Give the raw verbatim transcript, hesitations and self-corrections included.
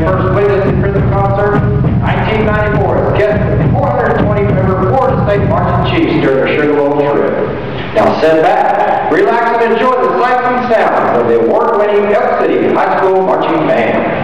and first witness for the concert, nineteen ninety-four, as guest of the four hundred twenty member Florida State Marching Chiefs during their Sugar Bowl trip. Now sit back, relax, and enjoy the sights and sounds of the award-winning Elk City High School Marching Band.